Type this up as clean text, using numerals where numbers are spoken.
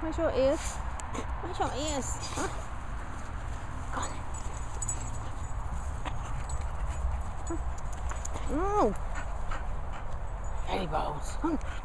Where's your ears? Where's your ears? Huh? Go on. Huh? No! Very bold. Huh?